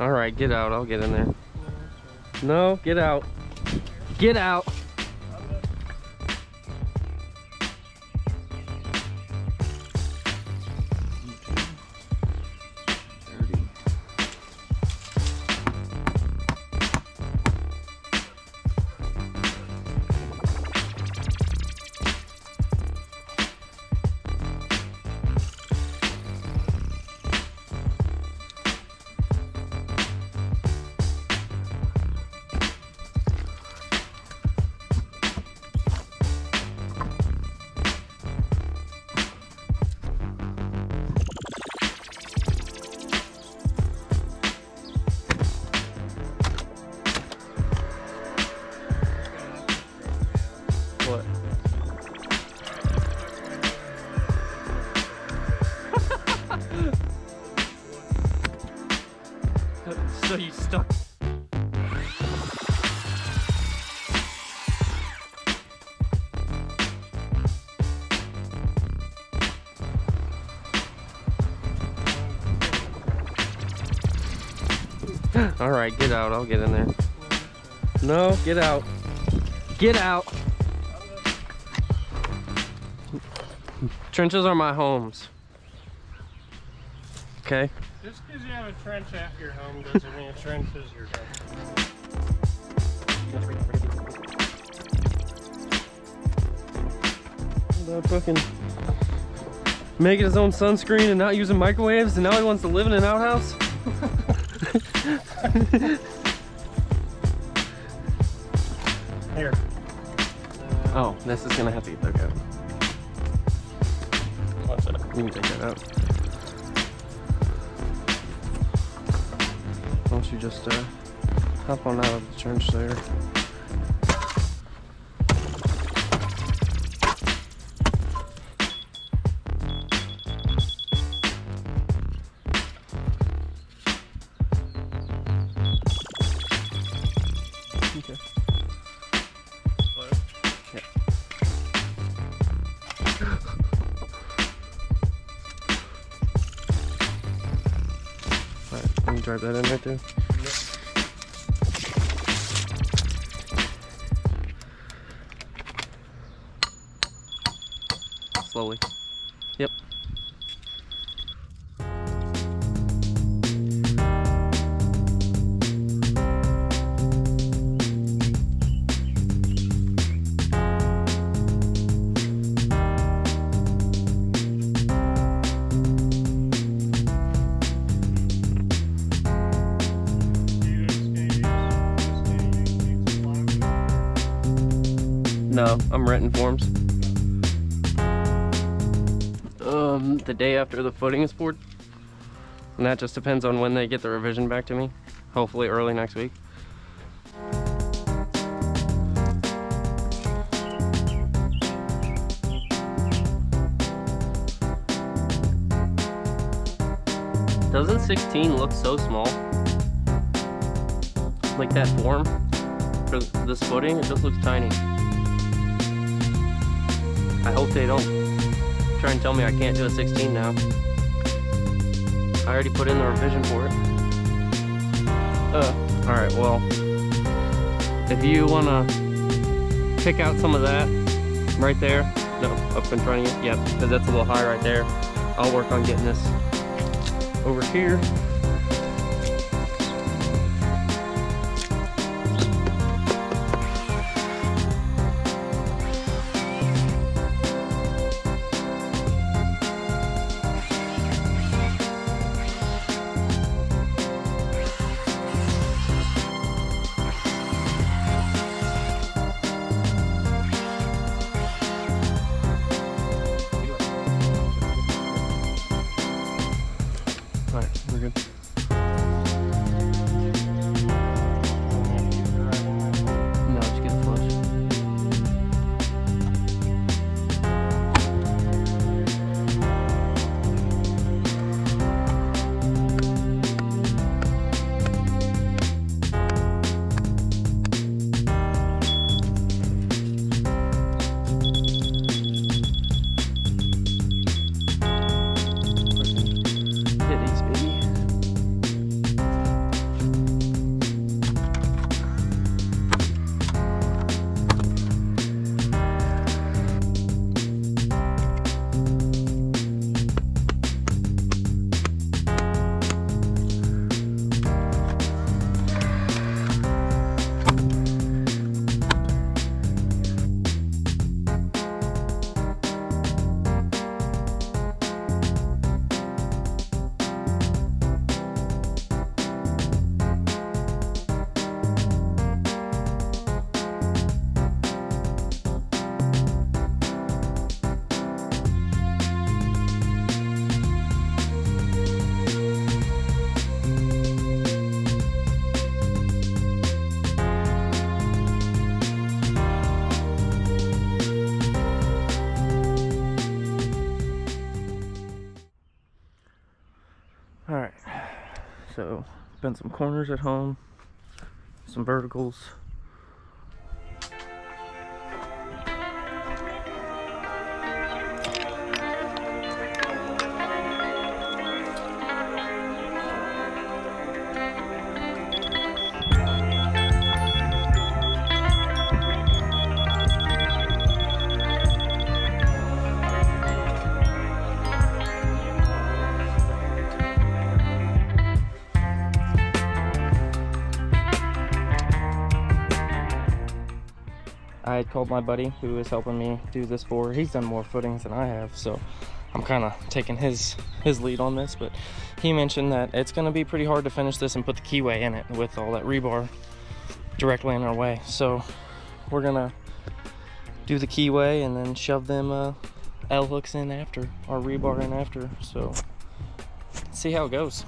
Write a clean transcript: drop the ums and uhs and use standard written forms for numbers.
All right, get out. I'll get in there. No, get out. Get out. So you stuck. All right, get out. I'll get in there. No, get out. Get out. Trenches are my homes. Okay. Just because you have a trench after your home doesn't mean a trench is your home. That fucking making his own sunscreen and not using microwaves, and now he wants to live in an outhouse? Here. Oh, this is gonna have to get dug out. Watch it. You can take that out. Why don't you just hop on out of the trench there? Okay. Hello? Yeah. Alright, let me drive that in right there. Slowly. Yep. No, I'm renting forms. The day after the footing is poured, and that just depends on when they get the revision back to me, hopefully early next week. Doesn't 16 look so small? Like that form for this footing, it just looks tiny. I hope they don't try and tell me I can't do a 16 now. I already put in the revision for it. Alright, well, if you wanna pick out some of that right there, no, up in front of you, yep, because that's a little high right there. I'll work on getting this over here. We're good. So, bent some corners at home, some verticals. I had called my buddy who is helping me do this board. He's done more footings than I have, so I'm kind of taking his lead on this, but he mentioned that it's going to be pretty hard to finish this and put the keyway in it with all that rebar directly in our way. So we're going to do the keyway and then shove them L-hooks in after, or rebar in after, so see how it goes.